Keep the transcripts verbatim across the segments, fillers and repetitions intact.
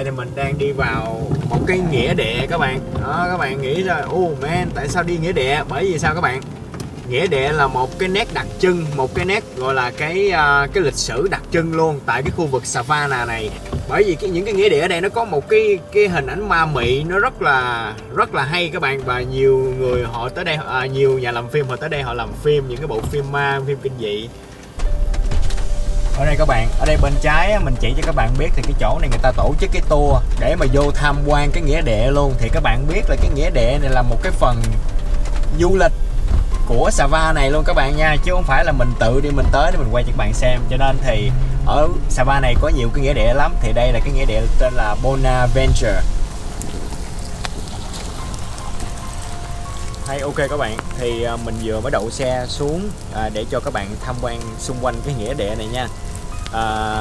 tại thì mình đang đi vào một cái nghĩa địa các bạn. Đó, các bạn nghĩ là oh man, tại sao đi nghĩa địa? Bởi vì sao các bạn? Nghĩa địa là một cái nét đặc trưng, một cái nét gọi là cái cái lịch sử đặc trưng luôn tại cái khu vực Savannah này. Bởi vì cái, những cái nghĩa địa ở đây nó có một cái cái hình ảnh ma mị, nó rất là rất là hay các bạn. Và nhiều người họ tới đây, à, nhiều nhà làm phim họ tới đây họ làm phim những cái bộ phim ma, phim kinh dị. Ở đây các bạn, ở đây bên trái mình chỉ cho các bạn biết thì cái chỗ này người ta tổ chức cái tour để mà vô tham quan cái nghĩa địa luôn. Thì các bạn biết là cái nghĩa địa này là một cái phần du lịch của Savannah này luôn các bạn nha, chứ không phải là mình tự đi mình tới để mình quay cho các bạn xem. Cho nên thì ở Savannah này có nhiều cái nghĩa địa lắm. Thì đây là cái nghĩa địa tên là Bonaventure. Hay ok các bạn, thì mình vừa mới đậu xe xuống để cho các bạn tham quan xung quanh cái nghĩa địa này nha. À,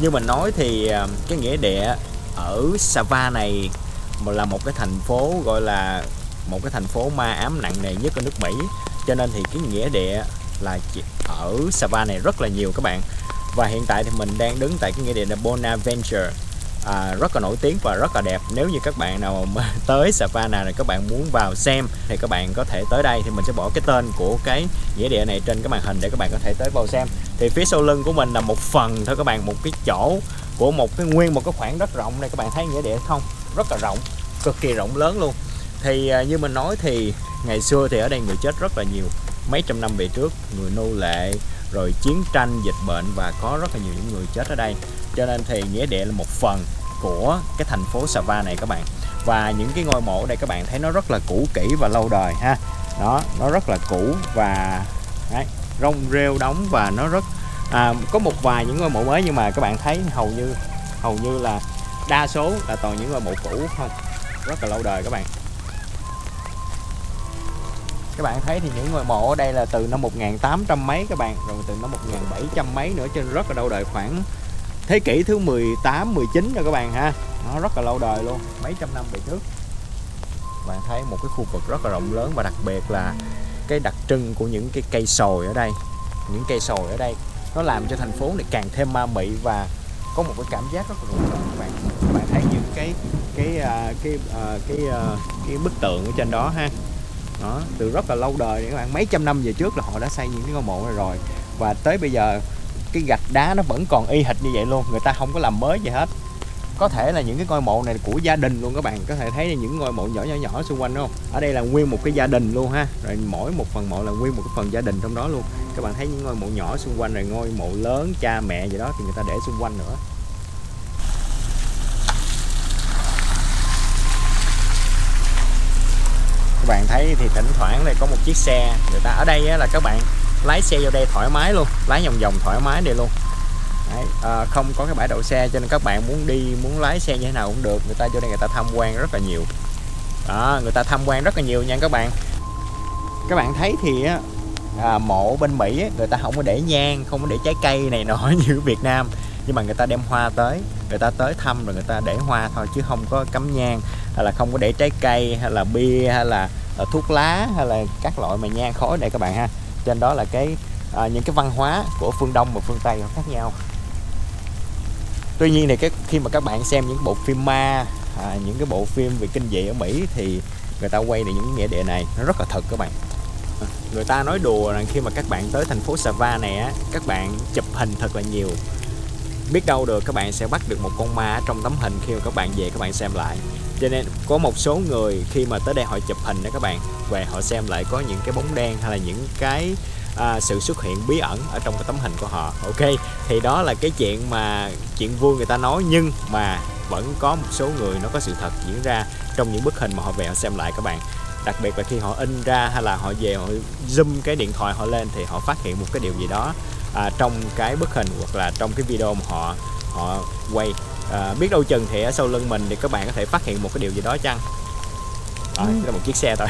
như mình nói thì cái nghĩa địa ở Savannah này là một cái thành phố gọi là một cái thành phố ma ám nặng nề nhất ở nước Mỹ. Cho nên thì cái nghĩa địa là ở Savannah này rất là nhiều các bạn. Và hiện tại thì mình đang đứng tại cái nghĩa địa là Bonaventure, à, rất là nổi tiếng và rất là đẹp. Nếu như các bạn nào mà tới Savannah này các bạn muốn vào xem thì các bạn có thể tới đây. Thì mình sẽ bỏ cái tên của cái nghĩa địa này trên cái màn hình để các bạn có thể tới vào xem. Thì phía sau lưng của mình là một phần thôi các bạn, một cái chỗ của một cái nguyên một cái khoảng rất rộng này. Các bạn thấy nghĩa địa không? Rất là rộng, cực kỳ rộng lớn luôn. Thì như mình nói thì ngày xưa thì ở đây người chết rất là nhiều, mấy trăm năm về trước, người nô lệ, rồi chiến tranh, dịch bệnh và có rất là nhiều những người chết ở đây. Cho nên thì nghĩa địa là một phần của cái thành phố Savannah này các bạn. Và những cái ngôi mộ ở đây các bạn thấy nó rất là cũ kỹ và lâu đời ha. Đó, nó rất là cũ và đấy, rong rêu đóng và nó rất à, có một vài những ngôi mộ mới nhưng mà các bạn thấy hầu như hầu như là đa số là toàn những ngôi mộ cũ không, rất là lâu đời các bạn. Các bạn thấy thì những ngôi mộ ở đây là từ năm một nghìn tám trăm mấy các bạn, rồi từ năm một nghìn bảy trăm mấy nữa, trên rất là lâu đời, khoảng thế kỷ thứ mười tám, mười chín rồi các bạn ha. Nó rất là lâu đời luôn, mấy trăm năm về trước. Các bạn thấy một cái khu vực rất là rộng lớn và đặc biệt là cái đặc trưng của những cái cây sồi ở đây. Những cây sồi ở đây nó làm cho thành phố này càng thêm ma mị và có một cái cảm giác rất là rộng lớn các bạn. Các bạn thấy những cái cái cái cái cái, cái, cái bức tượng ở trên đó ha. Đó, từ rất là lâu đời các bạn, mấy trăm năm về trước là họ đã xây những cái ngôi mộ này rồi. Và tới bây giờ cái gạch đá nó vẫn còn y hệt như vậy luôn, người ta không có làm mới gì hết. Có thể là những cái ngôi mộ này của gia đình luôn các bạn, có thể thấy những ngôi mộ nhỏ nhỏ nhỏ xung quanh đúng không? Ở đây là nguyên một cái gia đình luôn ha, rồi mỗi một phần mộ là nguyên một cái phần gia đình trong đó luôn. Các bạn thấy những ngôi mộ nhỏ xung quanh, rồi ngôi mộ lớn, cha mẹ gì đó thì người ta để xung quanh nữa. Các bạn thấy thì thỉnh thoảng đây có một chiếc xe, người ta ở đây á, là các bạn lái xe vô đây thoải mái luôn, lái vòng vòng thoải mái đây luôn. Đấy, à, không có cái bãi đậu xe cho nên các bạn muốn đi muốn lái xe như thế nào cũng được. Người ta vô đây người ta tham quan rất là nhiều. Đó, người ta tham quan rất là nhiều nha các bạn. Các bạn thấy thì á, à, mộ bên Mỹ á, người ta không có để nhang, không có để trái cây này nọ như Việt Nam. Nhưng mà người ta đem hoa tới, người ta tới thăm rồi người ta để hoa thôi, chứ không có cắm nhang hay là không có để trái cây hay là bia hay là, là thuốc lá hay là các loại mà nhang khói đây các bạn ha. Trên đó là cái à, những cái văn hóa của phương Đông và phương Tây nó khác nhau. Tuy nhiên thì cái khi mà các bạn xem những bộ phim ma, à, những cái bộ phim về kinh dị ở Mỹ thì người ta quay được những nghĩa địa này nó rất là thật các bạn. Người ta nói đùa rằng khi mà các bạn tới thành phố Savannah này á, các bạn chụp hình thật là nhiều. Biết đâu được các bạn sẽ bắt được một con ma trong tấm hình khi mà các bạn về các bạn xem lại. Cho nên có một số người khi mà tới đây họ chụp hình đó các bạn, về họ xem lại có những cái bóng đen hay là những cái à, sự xuất hiện bí ẩn ở trong cái tấm hình của họ. Ok, thì đó là cái chuyện mà chuyện vui người ta nói, nhưng mà vẫn có một số người nó có sự thật diễn ra trong những bức hình mà họ về họ xem lại các bạn. Đặc biệt là khi họ in ra hay là họ về họ zoom cái điện thoại họ lên thì họ phát hiện một cái điều gì đó à, trong cái bức hình hoặc là trong cái video mà họ họ quay. À, biết đâu chừng thì ở sau lưng mình thì các bạn có thể phát hiện một cái điều gì đó chăng. Rồi, ừ. Là một chiếc xe thôi.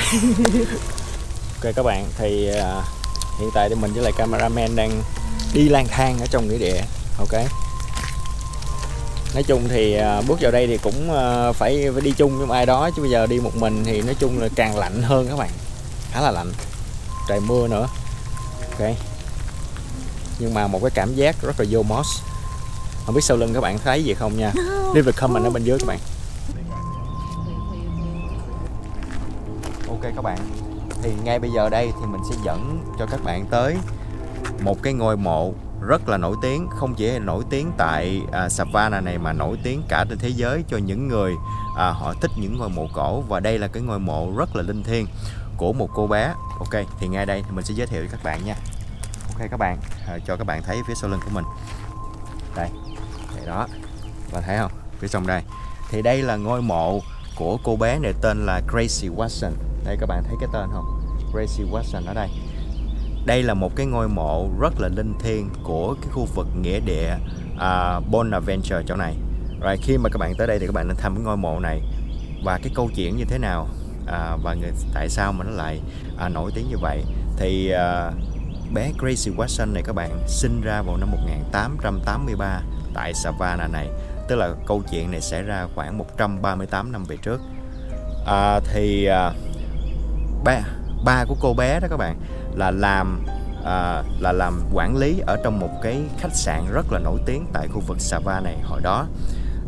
Ok các bạn, thì à, hiện tại thì mình với lại cameraman đang đi lang thang ở trong nghĩa địa. Ok, nói chung thì à, bước vào đây thì cũng à, phải, phải đi chung với ai đó, chứ bây giờ đi một mình thì nói chung là càng lạnh hơn các bạn, khá là lạnh, trời mưa nữa. Ok, nhưng mà một cái cảm giác rất là vô moss. Không biết sau lưng các bạn thấy gì không nha. Leave a comment ở bên dưới các bạn. Ok các bạn, thì ngay bây giờ đây thì mình sẽ dẫn cho các bạn tới một cái ngôi mộ rất là nổi tiếng, không chỉ là nổi tiếng tại à, Savannah này mà nổi tiếng cả trên thế giới cho những người à, họ thích những ngôi mộ cổ. Và đây là cái ngôi mộ rất là linh thiêng của một cô bé. Ok, thì ngay đây thì mình sẽ giới thiệu cho các bạn nha. Ok các bạn, à, cho các bạn thấy phía sau lưng của mình. Đây, đây đó, và thấy không, phía trong đây thì đây là ngôi mộ của cô bé này tên là Gracie Watson. Đây các bạn thấy cái tên không? Gracie Watson ở đây. Đây là một cái ngôi mộ rất là linh thiêng của cái khu vực nghĩa địa uh, Bonaventure chỗ này. Rồi khi mà các bạn tới đây thì các bạn nên thăm cái ngôi mộ này và cái câu chuyện như thế nào uh, và người, tại sao mà nó lại uh, nổi tiếng như vậy. Thì uh, bé Gracie Watson này các bạn sinh ra vào năm một nghìn tám trăm tám mươi ba tại Savannah này, tức là câu chuyện này xảy ra khoảng một trăm ba mươi tám năm về trước. uh, Thì uh, ba, ba của cô bé đó các bạn là làm à, là làm quản lý ở trong một cái khách sạn rất là nổi tiếng tại khu vực Savannah này hồi đó.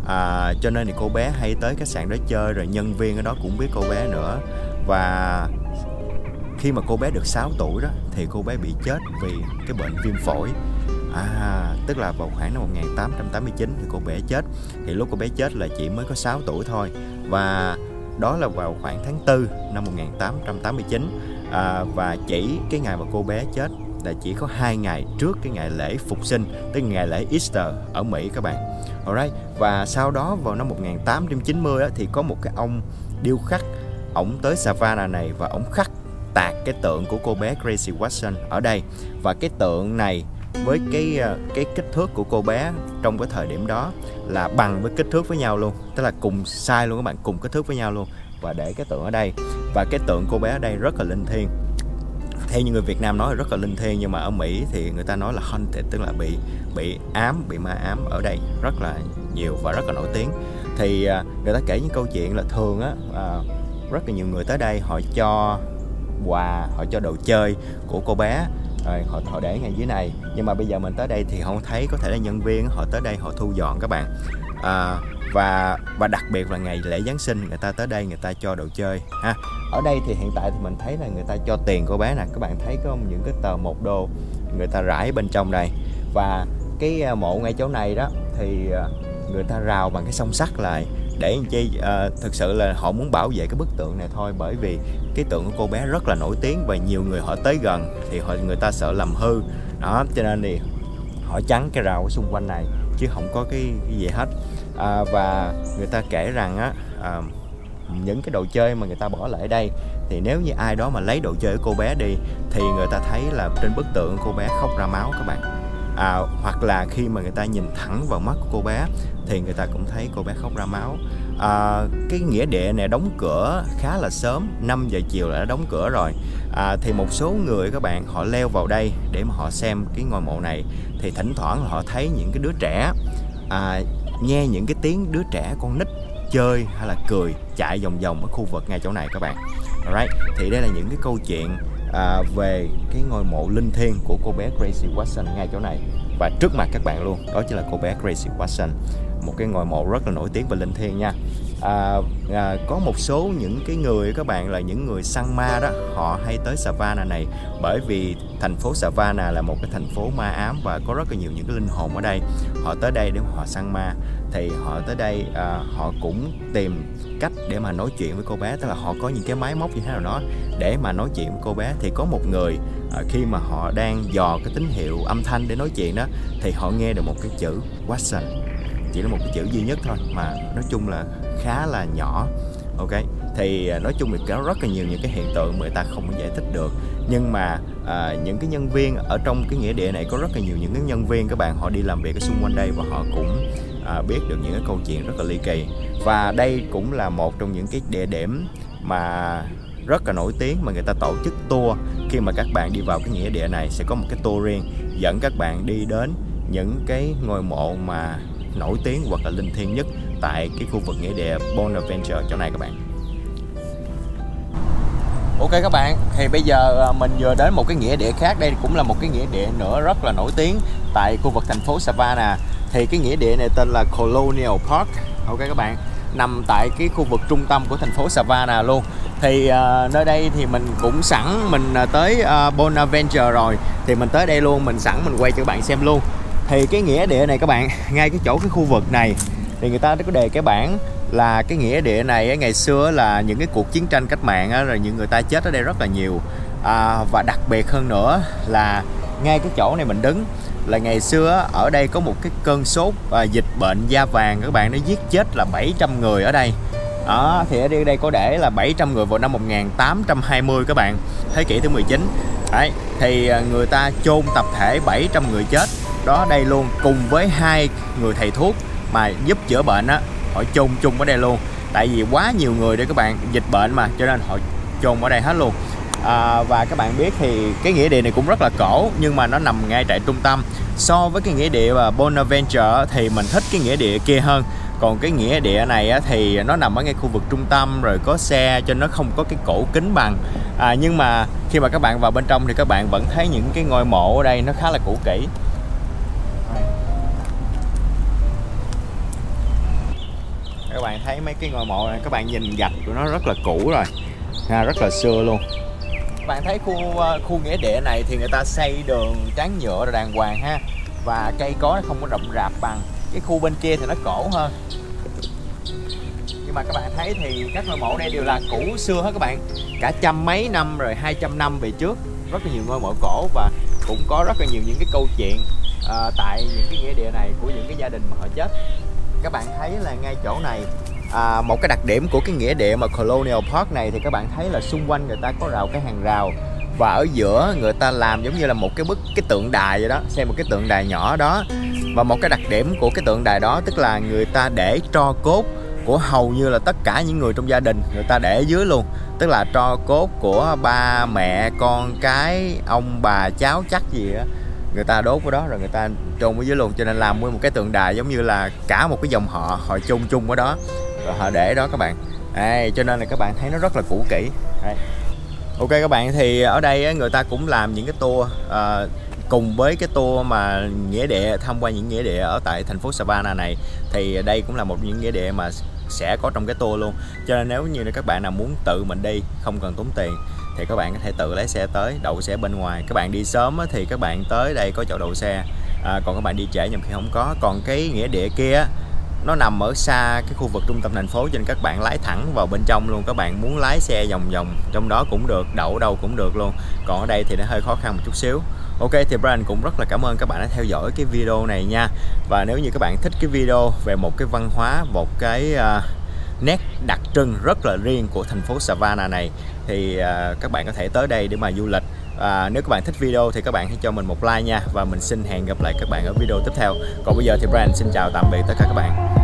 à, Cho nên thì cô bé hay tới khách sạn đó chơi, rồi nhân viên ở đó cũng biết cô bé nữa. Và khi mà cô bé được sáu tuổi đó thì cô bé bị chết vì cái bệnh viêm phổi. à, Tức là vào khoảng năm một nghìn tám trăm tám mươi chín thì cô bé chết. Thì lúc cô bé chết là chỉ mới có sáu tuổi thôi. Và đó là vào khoảng tháng tư năm một nghìn tám trăm tám mươi chín. À, và chỉ cái ngày mà cô bé chết là chỉ có hai ngày trước cái ngày lễ phục sinh, tức ngày lễ Easter ở Mỹ các bạn. Alright. Và sau đó vào năm một nghìn tám trăm chín mươi á, thì có một cái ông điêu khắc, ổng tới Savannah này và ổng khắc tạc cái tượng của cô bé Gracie Watson ở đây. Và cái tượng này với cái cái kích thước của cô bé trong cái thời điểm đó là bằng với kích thước với nhau luôn, tức là cùng size luôn các bạn, cùng kích thước với nhau luôn. Và để cái tượng ở đây, và cái tượng cô bé ở đây rất là linh thiêng. Theo như người Việt Nam nói là rất là linh thiêng, nhưng mà ở Mỹ thì người ta nói là haunted, tức là bị bị ám, bị ma ám ở đây rất là nhiều và rất là nổi tiếng. Thì người ta kể những câu chuyện là thường á, rất là nhiều người tới đây họ cho quà, họ cho đồ chơi của cô bé. Rồi, họ, họ để ngay dưới này. Nhưng mà bây giờ mình tới đây thì không thấy, có thể là nhân viên họ tới đây họ thu dọn các bạn. à, Và và đặc biệt là ngày lễ Giáng sinh người ta tới đây người ta cho đồ chơi ha. Ở đây thì hiện tại thì mình thấy là người ta cho tiền cô bé nè. Các bạn thấy có những cái tờ một đô người ta rải bên trong đây. Và cái mộ ngay chỗ này đó thì người ta rào bằng cái song sắt lại để chi, à, thực sự là họ muốn bảo vệ cái bức tượng này thôi, bởi vì cái tượng của cô bé rất là nổi tiếng và nhiều người họ tới gần thì họ, người ta sợ làm hư đó, cho nên thì họ chắn cái rào ở xung quanh này chứ không có cái, cái gì hết. à, Và người ta kể rằng á, à, những cái đồ chơi mà người ta bỏ lại ở đây thì nếu như ai đó mà lấy đồ chơi của cô bé đi thì người ta thấy là trên bức tượng cô bé khóc ra máu các bạn. À, hoặc là khi mà người ta nhìn thẳng vào mắt của cô bé thì người ta cũng thấy cô bé khóc ra máu. à, Cái nghĩa địa này đóng cửa khá là sớm, năm giờ chiều là đã đóng cửa rồi. à, Thì một số người các bạn họ leo vào đây để mà họ xem cái ngôi mộ này. Thì thỉnh thoảng là họ thấy những cái đứa trẻ, à, nghe những cái tiếng đứa trẻ con nít chơi hay là cười chạy vòng vòng ở khu vực ngay chỗ này các bạn. Alright. Thì đây là những cái câu chuyện À, về cái ngôi mộ linh thiêng của cô bé Gracie Watson ngay chỗ này và trước mặt các bạn luôn. Đó chính là cô bé Gracie Watson, một cái ngôi mộ rất là nổi tiếng và linh thiêng nha. à, à, Có một số những cái người các bạn là những người săn ma đó, họ hay tới Savannah này, bởi vì thành phố Savannah là một cái thành phố ma ám và có rất là nhiều những cái linh hồn ở đây. Họ tới đây để họ săn ma. Thì họ tới đây à, họ cũng tìm cách để mà nói chuyện với cô bé, tức là họ có những cái máy móc như thế nào đó để mà nói chuyện với cô bé. Thì có một người à, khi mà họ đang dò cái tín hiệu âm thanh để nói chuyện đó thì họ nghe được một cái chữ Watson, chỉ là một cái chữ duy nhất thôi mà nói chung là khá là nhỏ. Ok, thì nói chung thì có rất là nhiều những cái hiện tượng mà người ta không giải thích được. Nhưng mà à, những cái nhân viên ở trong cái nghĩa địa này, có rất là nhiều những cái nhân viên các bạn họ đi làm việc ở xung quanh đây và họ cũng à, biết được những cái câu chuyện rất là ly kỳ. Và đây cũng là một trong những cái địa điểm mà rất là nổi tiếng mà người ta tổ chức tour. Khi mà các bạn đi vào cái nghĩa địa này sẽ có một cái tour riêng dẫn các bạn đi đến những cái ngôi mộ mà nổi tiếng hoặc là linh thiêng nhất tại cái khu vực nghĩa địa Bonaventure chỗ này các bạn. Ok các bạn, thì bây giờ mình vừa đến một cái nghĩa địa khác. Đây cũng là một cái nghĩa địa nữa rất là nổi tiếng tại khu vực thành phố Savannah. Thì cái nghĩa địa này tên là Colonial Park, ok các bạn, nằm tại cái khu vực trung tâm của thành phố Savannah luôn. Thì uh, nơi đây thì mình cũng sẵn mình tới uh, Bonaventure rồi, thì mình tới đây luôn, mình sẵn mình quay cho các bạn xem luôn. Thì cái nghĩa địa này các bạn, ngay cái chỗ cái khu vực này thì người ta có đề cái bảng là cái nghĩa địa này ngày xưa là những cái cuộc chiến tranh cách mạng rồi những người ta chết ở đây rất là nhiều. À, và đặc biệt hơn nữa là ngay cái chỗ này mình đứng là ngày xưa ở đây có một cái cơn sốt và dịch bệnh da vàng các bạn, nó giết chết là bảy trăm người ở đây. Đó, thì ở đây có để là bảy trăm người vào năm một nghìn tám trăm hai mươi các bạn, thế kỷ thứ mười chín. Đấy, thì người ta chôn tập thể bảy trăm người chết đó đây luôn, cùng với hai người thầy thuốc mà giúp chữa bệnh á, họ chôn chung ở đây luôn. Tại vì quá nhiều người đấy các bạn, dịch bệnh mà, cho nên họ chôn ở đây hết luôn. À, và các bạn biết thì cái nghĩa địa này cũng rất là cổ, nhưng mà nó nằm ngay tại trung tâm. So với cái nghĩa địa và Bonaventure thì mình thích cái nghĩa địa kia hơn. Còn cái nghĩa địa này á, thì nó nằm ở ngay khu vực trung tâm rồi có xe, cho nó không có cái cổ kính bằng. à, Nhưng mà khi mà các bạn vào bên trong thì các bạn vẫn thấy những cái ngôi mộ ở đây nó khá là cũ kỹ. Các bạn thấy mấy cái ngôi mộ này, các bạn nhìn gạch của nó rất là cũ rồi, à, rất là xưa luôn. Các bạn thấy khu khu nghĩa địa này thì người ta xây đường tráng nhựa rồi đàng hoàng ha, và cây cối nó không có rậm rạp bằng cái khu bên kia thì nó cổ hơn. Nhưng mà các bạn thấy thì các ngôi mộ đây đều là cũ xưa hết các bạn, cả trăm mấy năm rồi, hai trăm năm về trước, rất là nhiều ngôi mộ cổ. Và cũng có rất là nhiều những cái câu chuyện uh, tại những cái nghĩa địa này của những cái gia đình mà họ chết. Các bạn thấy là ngay chỗ này, à, một cái đặc điểm của cái nghĩa địa mà Colonial Park này thì các bạn thấy là xung quanh người ta có rào cái hàng rào, và ở giữa người ta làm giống như là một cái bức cái tượng đài vậy đó, xem một cái tượng đài nhỏ đó. Và một cái đặc điểm của cái tượng đài đó tức là người ta để tro cốt của hầu như là tất cả những người trong gia đình, người ta để dưới luôn, tức là tro cốt của ba mẹ con cái ông bà cháu chắc gì đó, người ta đốt ở đó rồi người ta chôn ở dưới luôn. Cho nên làm nguyên một cái tượng đài giống như là cả một cái dòng họ họ chôn chung ở đó rồi họ để đó các bạn. Đây, cho nên là các bạn thấy nó rất là cũ kỹ. Đây. Ok các bạn, thì ở đây người ta cũng làm những cái tour à, cùng với cái tour mà nghĩa địa, tham quan những nghĩa địa ở tại thành phố Savannah này, thì đây cũng là một những nghĩa địa mà sẽ có trong cái tour luôn. Cho nên nếu như các bạn nào muốn tự mình đi không cần tốn tiền thì các bạn có thể tự lái xe tới, đậu xe bên ngoài. Các bạn đi sớm thì các bạn tới đây có chỗ đậu xe, à, còn các bạn đi trễ nhiều khi không có. Còn cái nghĩa địa kia nó nằm ở xa cái khu vực trung tâm thành phố, cho nên các bạn lái thẳng vào bên trong luôn. Các bạn muốn lái xe vòng vòng trong đó cũng được, đậu đâu cũng được luôn. Còn ở đây thì nó hơi khó khăn một chút xíu. Ok, thì Brian cũng rất là cảm ơn các bạn đã theo dõi cái video này nha. Và nếu như các bạn thích cái video về một cái văn hóa, một cái uh, nét đặc trưng rất là riêng của thành phố Savannah này thì uh, các bạn có thể tới đây để mà du lịch. À, nếu các bạn thích video thì các bạn hãy cho mình một like nha. Và mình xin hẹn gặp lại các bạn ở video tiếp theo. Còn bây giờ thì Brian xin chào tạm biệt tất cả các bạn.